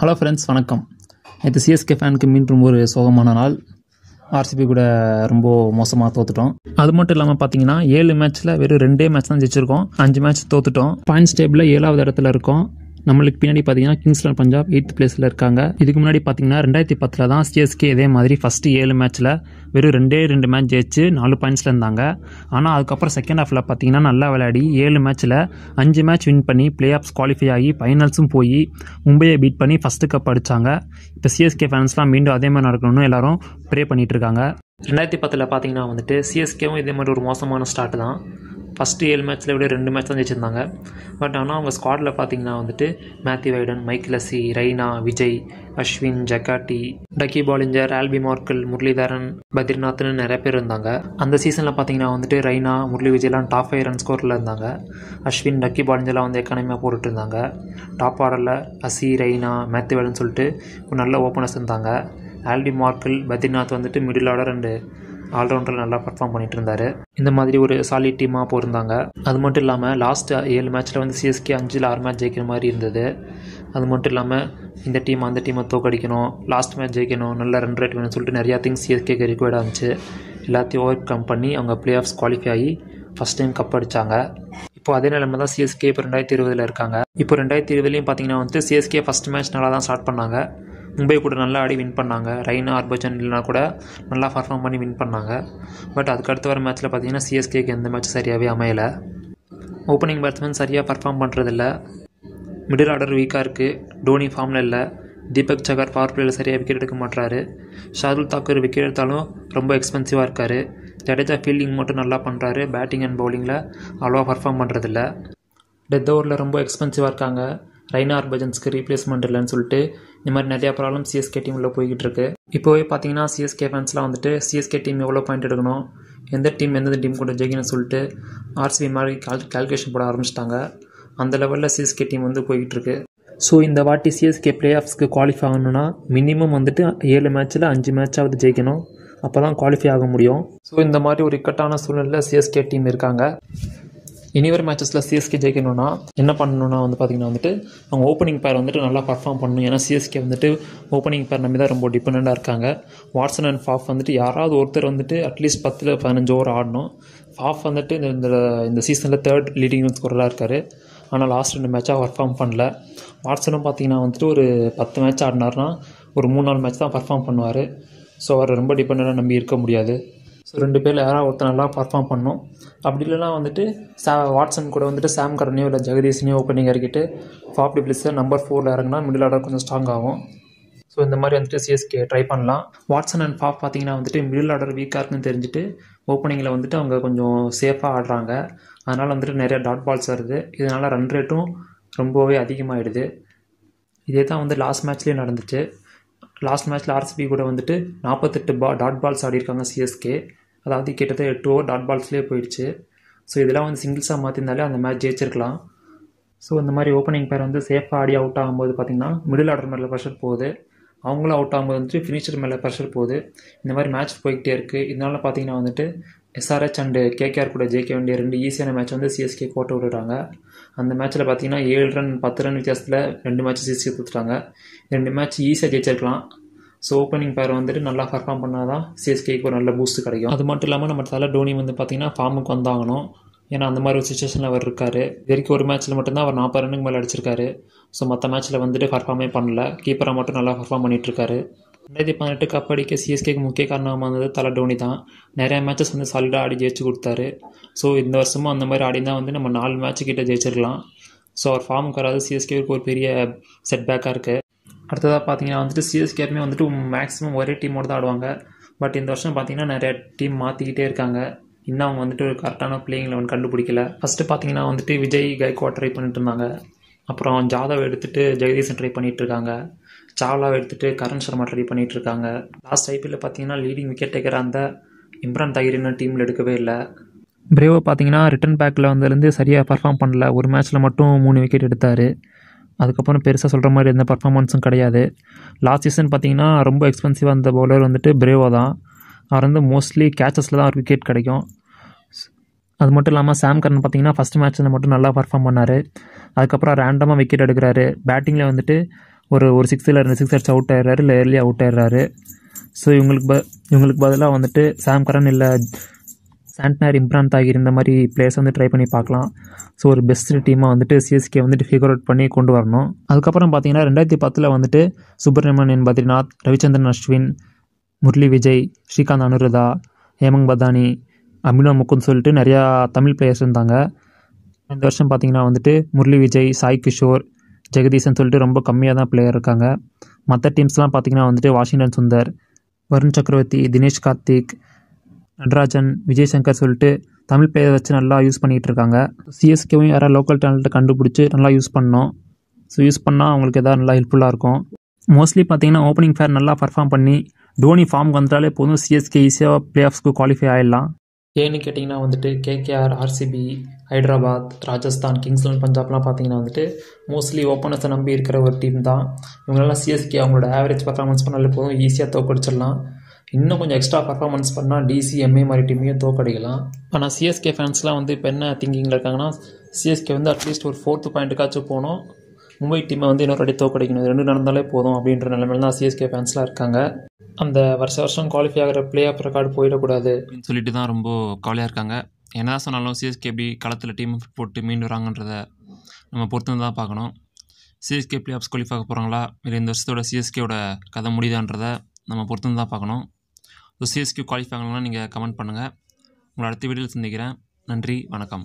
Hello friends, வணக்கம். நேற்று CSK ஃபேனுக்கு மீண்டும் ஒரு சோகமான நாள். ஆர்சிபி கூட ரொம்ப மோசமாக தோத்துட்டோம். அது மட்டும் இல்லாமல் பார்த்தீங்கன்னா 7 மேட்ச்சில் வெறும் 2 மேட்ச் தான் ஜெயிச்சிருக்கோம், 5 மேட்ச் தோத்துட்டோம். பாயிண்ட்ஸ் டேபிளில் 7வது இடத்துல இருக்கோம். நம்மளுக்கு பின்னாடி பார்த்தீங்கன்னா கிங்ஸ்லாண்ட் பஞ்சாப் 8th பிளேஸில் இருக்காங்க. இதுக்கு முன்னாடி பார்த்தீங்கன்னா 2010 தான் சிஎஸ்கே இதே மாதிரி ஃபஸ்ட்டு 7 மேட்ச்சில் வெறும் 2 மேட்ச் ஜெயிச்சு 4 பாயிண்ட்ஸில் இருந்தாங்க. ஆனால் அதுக்கப்புறம் செகண்ட் ஹாஃபில் பார்த்தீங்கன்னா நல்லா விளையாடி 7 மேட்ச்சில் 5 மேட்ச் வின் பண்ணி பிளே ஆஃப்ஸ் குவாலிஃபை ஆகி ஃபைனல்ஸும் போய் மும்பையை பீட் பண்ணி ஃபஸ்ட்டு கப் அடித்தாங்க. இப்போ சிஎஸ்கே ஃபேன்ஸ்லாம் மீண்டும் அதே மாதிரி நடக்கணும்னு எல்லாரும் ப்ரே பண்ணிகிட்டு இருக்காங்க. 2010 பார்த்தீங்கன்னா வந்துட்டு சிஎஸ்கேவும் இதே மாதிரி ஒரு மோசமான ஸ்டார்ட் தான். ஃபஸ்ட்டு 7 மேட்ச்சில் விட 2 மேட்ச் தான் ஜெயிச்சிருந்தாங்க. பட் ஆனால் அவங்க ஸ்குவாடில் பார்த்தீங்கன்னா வந்துட்டு Matthew Hayden, Michael Hussey, Raina, Vijay, Ashwin, Jakati, Doug Bollinger, Albie Morkel, Muralitharan, பத்ரிநாத்னு நிறைய பேர் இருந்தாங்க. அந்த சீசனில் பார்த்தீங்கன்னா வந்துட்டு ரெய்னா, முரளி, விஜய்லாம் டாப் 5 ரன் ஸ்கோரில் இருந்தாங்க. அஸ்வின், டக்கி பாலிஞ்சர்லாம் வந்து எக்கானமியாக போட்டுட்டு இருந்தாங்க. டாப் ஆர்டரில் ஹஸ்ஸி, ரெய்னா, மேத்யூ ஹைடன் சொல்லிட்டு ஒரு நல்ல ஓப்பனர்ஸ் இருந்தாங்க. ஆல்பி மார்க்கல், பத்ரிநாத் வந்துட்டு மிடில் ஆர்டர் அண்டு ஆல்ரவுண்டரில் நல்லா பர்ஃபார்ம் பண்ணிட்டு இருந்தார். இந்த மாதிரி ஒரு சாலிட் டீமாக போயிருந்தாங்க. அது மட்டும் இல்லாமல் லாஸ்ட் 7 மேட்ச்சில் வந்து சிஎஸ்கே 5ல் 6 மேட்ச் ஜெயிக்கிற மாதிரி இருந்தது. அது மட்டும் இல்லாமல் இந்த டீம் அந்த டீமை தோக்கடிக்கணும், லாஸ்ட் மேட்ச் ஜெயிக்கணும், நல்ல ரன் ரேட் வேணும்னு சொல்லிட்டு நிறையா திங்ஸ் சிஎஸ்கேக்கு ரிக்வயர்டாக இருந்துச்சு. எல்லாத்தையும் ஓவர் கம் பண்ணி அவங்க பிளே ஆஃப்ஸ் குவாலிஃபை ஆகி ஃபஸ்ட் டைம் கப் அடித்தாங்க. இப்போ அதே நிலைமை தான் சிஎஸ்கே இப்போ 2020 இருக்காங்க. இப்போ 2020 பார்த்தீங்கன்னா வந்துட்டு சிஎஸ்கே ஃபஸ்ட் மேட்ச் நல்லா தான் ஸ்டார்ட் பண்ணாங்க. மும்பை கூட நல்லா ஆடி வின் பண்ணாங்க. ரெய்னா, ஹர்பஜன் இல்லைனா கூட நல்லா பர்ஃபார்ம் பண்ணி வின் பண்ணாங்க. பட் அதுக்கடுத்து வர மேட்ச்சில் பார்த்தீங்கன்னா சிஎஸ்கேக்கு எந்த மேட்ச் சரியாகவே அமையலை. ஓப்பனிங் பேட்ஸ்மேன் சரியாக பர்ஃபார்ம் பண்ணுறதில்ல. மிடில் ஆர்டர் வீக்காக இருக்குது. டோனி ஃபார்மில் இல்லை. தீபக் சகர் பவர் பிளேயில் சரியாக விக்கெட் எடுக்க மாட்டாரு. ஷார்துல் தாக்கூர் விக்கெட் எடுத்தாலும் ரொம்ப எக்ஸ்பென்சிவாக இருக்கார். ஜடேஜா ஃபீல்டிங் மட்டும் நல்லா பண்ணுறாரு. பேட்டிங் அண்ட் பவுலிங்கில் அவ்வளோவா பர்ஃபார்ம் பண்ணுறதில்ல. டெத் ஓவரில் ரொம்ப எக்ஸ்பென்சிவாக இருக்காங்க. ரெய்னா, ஹர்பஜன்ஸ்க்கு ரீப்ளேஸ்மெண்ட் இல்லைன்னு சொல்லிட்டு இந்த மாதிரி நிறையா ப்ராப்ளம் சிஎஸ்கே டீமில் போய்கிட்டு இருக்கு. இப்போவே பார்த்தீங்கன்னா சிஎஸ்கே ஃபேன்ஸ்லாம் வந்துட்டு சிஎஸ்கே டீம் எவ்வளோ பாயிண்ட் எடுக்கணும், எந்த டீம் கூட ஜெயிக்கணும்னு சொல்லிட்டு ஆர்சிபி மாதிரி கால்குலேஷன் போட ஆரம்பிச்சிட்டாங்க. அந்த லெவலில் சிஎஸ்கே டீம் வந்து போய்கிட்டு இருக்கு. ஸோ இந்த வாட்டி சிஎஸ்கே பிளே ஆஃப்ஸ்க்கு குவாலிஃபை ஆகணும்னா மினிமம் வந்துட்டு 7 மேட்ச்சில் 5 மேட்சாவது ஜெயிக்கணும். அப்போ தான் குவாலிஃபை ஆக முடியும். ஸோ இந்த மாதிரி ஒரு இக்கட்டான சூழ்நிலையில் சிஎஸ்கே டீம் இருக்காங்க. இனிவர மேட்சஸில் சிஎஸ்கே ஜெயிக்கணும்னா என்ன பண்ணணும்னா வந்து பார்த்திங்கன்னா வந்துட்டு அவங்க ஓப்பனிங் பேர் வந்துட்டு நல்லா பர்ஃபார்ம் பண்ணணும். ஏன்னா சிஎஸ்கே வந்துட்டு ஓப்பனிங் பேர் நம்பி தான் ரொம்ப டிபெண்ட்டாக இருக்காங்க. வாட்ஸன் அண்ட் ஃபாஃப் வந்துட்டு யாராவது ஒருத்தர் வந்துட்டு அட்லீஸ்ட் 10ல் 15 ஓவர் ஆடணும். ஃபாஃப் வந்துட்டு இந்த சீசனில் 3rd லீடிங் ஸ்கோரராக இருக்கார். ஆனால் லாஸ்ட் 2 மேட்சாக பர்ஃபார்ம் பண்ணல. வாட்ஸனும் பார்த்திங்கன்னா வந்துட்டு ஒரு 10 மேட்ச் ஆடினார்னா ஒரு 3-4 மேட்ச் தான் பர்ஃபார்ம் பண்ணுவார். ஸோ அவர் ரொம்ப டிபெண்ட்டாக நம்பி இருக்க முடியாது. ஸோ 2 பேரில் யாராவது ஒருத்தர் நல்லா பர்ஃபார்ம் பண்ணணும். அப்படி இல்லைனா வந்துட்டு வாட்ஸன் கூட வந்துட்டு சாம் கரனையோ இல்லை ஜெகதீஷனையோ ஓப்பனிங் இறக்கிட்டு ஃபாப் டிப்ளிஸை நம்பர் 4ல் இறங்கினா மிடில் ஆர்டர் கொஞ்சம் ஸ்ட்ராங் ஆகும். ஸோ இந்த மாதிரி வந்துட்டு சிஎஸ்கே ட்ரை பண்ணலாம். வாட்ஸன் அண்ட் ஃபாப் பார்த்தீங்கன்னா வந்துட்டு மிடில் ஆர்டர் வீக்காக இருக்குன்னு தெரிஞ்சுட்டு ஓப்பனிங்கில் வந்துட்டு அவங்க கொஞ்சம் சேஃபாக ஆடுறாங்க. அதனால் வந்துட்டு நிறையா டாட் பால்ஸ் வருது. இதனால் ரன் ரேட்டும் ரொம்பவே அதிகமாகிடுது. இதே தான் வந்து லாஸ்ட் மேட்ச்லேயே நடந்துச்சு. லாஸ்ட் மேட்ச்சில் ஆர்சிபி கூட வந்துட்டு 48 டாட் பால்ஸ் ஆடிருக்காங்க சிஎஸ்கே. அதாவது கிட்டத்தட்ட 8 ஓவர் டாட் பால்ஸ்லேயே போயிடுச்சு. ஸோ இதெல்லாம் வந்து சிங்கிள்ஸாக மாற்றிருந்தாலே அந்த மேட்ச் ஜெயிச்சிருக்கலாம். ஸோ இந்த மாதிரி ஓப்பனிங் பேர் வந்து சேஃபாக ஆடி அவுட் ஆகும்போது பார்த்திங்கன்னா மிடில் ஆர்டர் மேலே ப்ரெஷர் போகுது. அவங்களும் அவுட் ஆகும்போது வந்துட்டு ஃபினிஷர் மேலே ப்ரெஷர் போகுது. இந்த மாதிரி மேட்ச் போய்கிட்டே இருக்குது. இதனால் பார்த்திங்கன்னா வந்துட்டு எஸ்ஆர்ஹெச் அண்டு கேகேஆர் கூட ஜெயிக்க வேண்டிய 2 ஈஸியான மேட்ச் வந்து சிஎஸ்கே போட்டு விடுறாங்க. அந்த மேட்ச்சில் பார்த்தீங்கன்னா 7 ரன் 10 ரன் வித்தியாசத்தில் 2 மேட்ச் சிஎஸ்கே கொடுத்துட்டாங்க. 2 மேட்ச் ஈஸியாக ஜெயிச்சிருக்கலாம். ஸோ ஓப்பனிங் பேர் வந்துட்டு நல்லா பர்ஃபார்ம் பண்ணால் தான் சிஎஸ்கேக்கு ஒரு நல்ல பூஸ்ட் கிடைக்கும். அது மட்டும் இல்லாமல் நம்ம தலை டோனி வந்து பார்த்திங்கன்னா ஃபார்முக்கு வந்தாகணும். ஏன்னா அந்த மாதிரி ஒரு சுச்சுவேஷனில் அவர் இருக்கார். இது வரைக்கும் ஒரு மேட்ச்சில் மட்டும்தான் அவர் 40 ரன்னுக்கு மேலே அடிச்சிருக்காரு. ஸோ மற்ற மேட்ச்சில் வந்துட்டு பர்ஃபார்மே பண்ணல. கீப்பராக மட்டும் நல்லா பர்ஃபார்ம் பண்ணிகிட்ருக்காரு. 2018 கப் அடிக்க சிஎஸ்கேக்கு முக்கிய காரணமாக இருந்தது தலை டோனி தான். நிறையா மேட்சஸ் வந்து சாலிடாக ஆடி ஜெயிச்சு கொடுத்தாரு. ஸோ இந்த வருஷமும் அந்த மாதிரி ஆடினா வந்து நம்ம 4 மேட்ச்சுக்கிட்ட ஜெயிச்சிருக்கலாம். ஸோ அவர் ஃபார்முக்கு வராது சிஎஸ்கேவுக்கு ஒரு பெரிய செட்பேக்காக இருக்குது. அடுத்ததாக பார்த்தீங்கன்னா வந்துட்டு சிஎஸ்கேமே வந்துட்டு மேக்ஸிமம் ஒரே டீமோடு தான் ஆடுவாங்க. பட் இந்த வருஷம் பார்த்தீங்கன்னா நிறையா டீம் மாற்றிக்கிட்டே இருக்காங்க. இன்னும் அவங்க வந்துட்டு ஒரு கரெக்டான பிளேயிங் லெவன் கண்டுபிடிக்கல. ஃபஸ்ட்டு பார்த்தீங்கன்னா வந்துட்டு விஜய் கைக்வாட் ட்ரை பண்ணிட்டு இருந்தாங்க. அப்புறம் ஜாதவ் எடுத்துகிட்டு ஜெகதீஷன் ட்ரை பண்ணிகிட்ருக்காங்க. சாவ்லாவை எடுத்துகிட்டு கரண் சர்மா ட்ரை பண்ணிகிட்ருக்காங்க. லாஸ்ட் ஐபிஎல்ல பார்த்தீங்கன்னா லீடிங் விக்கெட் டேக்கராக அந்த இம்ரான் தாகிரின்னு டீமில் எடுக்கவே இல்லை. பிரேவோ பார்த்தீங்கன்னா ரிட்டன் பேக்கில் வந்ததுலேருந்து சரியாக பர்ஃபார்ம் பண்ணல. ஒரு மேட்ச்சில் மட்டும் 3 விக்கெட் எடுத்தார். அதுக்கப்புறம் பெருசாக சொல்கிற மாதிரி எந்த பர்ஃபார்மன்ஸும் கிடையாது. லாஸ்ட் சீசன் பார்த்தீங்கன்னா ரொம்ப எக்ஸ்பென்சிவாக இருந்த பவுலர் வந்துட்டு பிரேவோ தான். அவர் வந்து மோஸ்ட்லி கேச்சஸில் தான் ஒரு விக்கெட் கிடைக்கும். அது மட்டும் இல்லாமல் சாம் கரன் பார்த்தீங்கன்னா ஃபஸ்ட் மேட்ச்சில் மட்டும் நல்லா பர்ஃபார்ம் பண்ணார். அதுக்கப்புறம் ரேண்டமாக விக்கெட் எடுக்கிறாரு. பேட்டிங்கில் வந்துட்டு ஒரு சிக்ஸில் ரெண்டு சிக்ஸ் அடிச்சு அவுட் ஆயிடுறாரு, இல்லை ஏர்லி அவுட் ஆயிடுறாரு. ஸோ இவங்களுக்கு பதிலாக வந்துட்டு சாம் கரன் இல்லை சாண்ட்னர், இம்ரான் தாகிர் இந்த மாதிரி பிளேயர்ஸ் வந்து ட்ரை பண்ணி பார்க்கலாம். ஸோ ஒரு பெஸ்ட் டீமாக வந்துட்டு சிஎஸ்கே வந்துட்டு ஃபிகர் அவுட் பண்ணி கொண்டு வரணும். அதுக்கப்புறம் பார்த்தீங்கன்னா 2010 வந்துட்டு சுப்ரமணியன் பத்ரிநாத், ரவிச்சந்திரன் அஸ்வின், முரளி விஜய், ஸ்ரீகாந்த், அனுராதா, ஹேமங் பதானி, அமிலா முக்குன்னு சொல்லிட்டு நிறையா தமிழ் பிளேயர்ஸ் இருந்தாங்க. இந்த வருஷம் பார்த்திங்கன்னா வந்துட்டு முரளி விஜய், சாய் கிஷோர், ஜெகதீஷன் சொல்லிட்டு ரொம்ப கம்மியாக தான் பிளேயர் இருக்காங்க. மற்ற டீம்ஸ்லாம் பார்த்திங்கன்னா வந்துட்டு வாஷிங்டன் சுந்தர், வருண் சக்கரவர்த்தி, தினேஷ் கார்த்திக், நடராஜன், விஜய் சங்கர் சொல்லிட்டு தமிழ் பிளேயர் வச்சு நல்லா யூஸ் பண்ணிகிட்டு இருக்காங்க. சிஎஸ்கேவும் யாராவது லோக்கல் டேலண்ட்டை கண்டுபிடிச்சி நல்லா யூஸ் பண்ணணும். ஸோ யூஸ் பண்ணால் அவங்களுக்கு எதாவது நல்லா ஹெல்ப்ஃபுல்லாக இருக்கும். மோஸ்ட்லி பார்த்திங்கன்னா ஓப்பனிங் ஃபேர் நல்லா பர்ஃபார்ம் பண்ணி தோனி ஃபார்முக்கு வந்தாலே போதும், சிஎஸ்கே ஈஸியாக பிளே ஆஃப்ஸ்க்கு குவாலிஃபை ஆகிடலாம். ஏன்னு கேட்டிங்கன்னா வந்துட்டு கேகேஆர், ஆர்சிபி, ஹைதராபாத், ராஜஸ்தான், கிங்ஸ்லாண்ட், பஞ்சாப்லாம் பார்த்திங்கன்னா வந்துட்டு மோஸ்ட்லி ஓப்பனர்ஸை நம்பி இருக்கிற ஒரு டீம் தான். இவங்களெல்லாம் சிஎஸ்கே அவங்களோட ஆவரேஜ் பர்ஃபார்மன்ஸ் பண்ணாலே போதும், ஈஸியாக தோக்கடிச்சிடலாம். இன்னும் கொஞ்சம் எக்ஸ்ட்ரா பர்ஃபார்மன்ஸ் பண்ணால் டிசிஎம்ஏ மாதிரி டீமையும் தோக்கடிக்கலாம். ஆனால் சிஎஸ்கே ஃபேன்ஸ்லாம் வந்து இப்போ என்ன திங்கிங்கில் இருக்காங்கன்னா, சிஎஸ்கே வந்து அட்லீஸ்ட் ஒரு 4th பாயிண்ட்டுக்காச்சும் போகணும், மும்பை டீமை வந்து இன்னொரு அடி தோக்கடிக்கணும், ரெண்டு நடந்தாலே போதும் அப்படின்ற நிலைமையில தான் சிஎஸ்கே ஃபேன்ஸ்லாம் இருக்காங்க. அந்த வருஷம் குவாலிஃபை ஆகிற பிளே ஆஃப் ரெக்கார்டு போயிடக்கூடாது அப்படின்னு சொல்லிட்டு தான் ரொம்ப கவலையாக இருக்காங்க. என்ன சொன்னாலும் சிஎஸ்கே எப்படி களத்தில் டீம் போட்டு மீண்டு வராங்கன்றதை நம்ம பொறுத்து தான் பார்க்கணும். சிஎஸ்கே பிளே ஆஃப்ஸ் குவாலிஃபை ஆக போகிறாங்களா, இல்லை இந்த வருஷத்தோட சிஎஸ்கேவோட கதை முடியுதான்றதை நம்ம பொறுத்து தான் பார்க்கணும். ஸோ சிஎஸ்கே குவாலிஃபை ஆகணும்னா நீங்கள் கமெண்ட் பண்ணுங்கள். உங்களை அடுத்த வீடியோவில் சந்திக்கிறேன். நன்றி, வணக்கம்.